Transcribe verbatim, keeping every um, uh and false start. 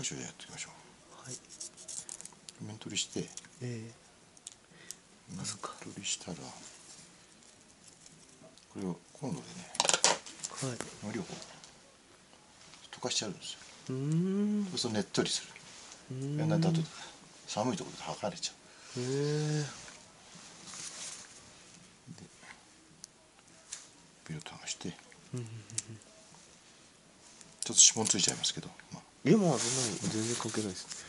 箇所でやっていきましょう。はい。面取りして。ええ。面取りしたら。これをコンロでね。はい。海苔をこう溶かしちゃうんですよ。うん。そうするとねっとりする。うん。だんだんと寒いところで剥がれちゃう。へえ。で、ビロッと剥がして。うん。ちょっと指紋ついちゃいますけど、まあ、レモンはそんなに全然関係ないです。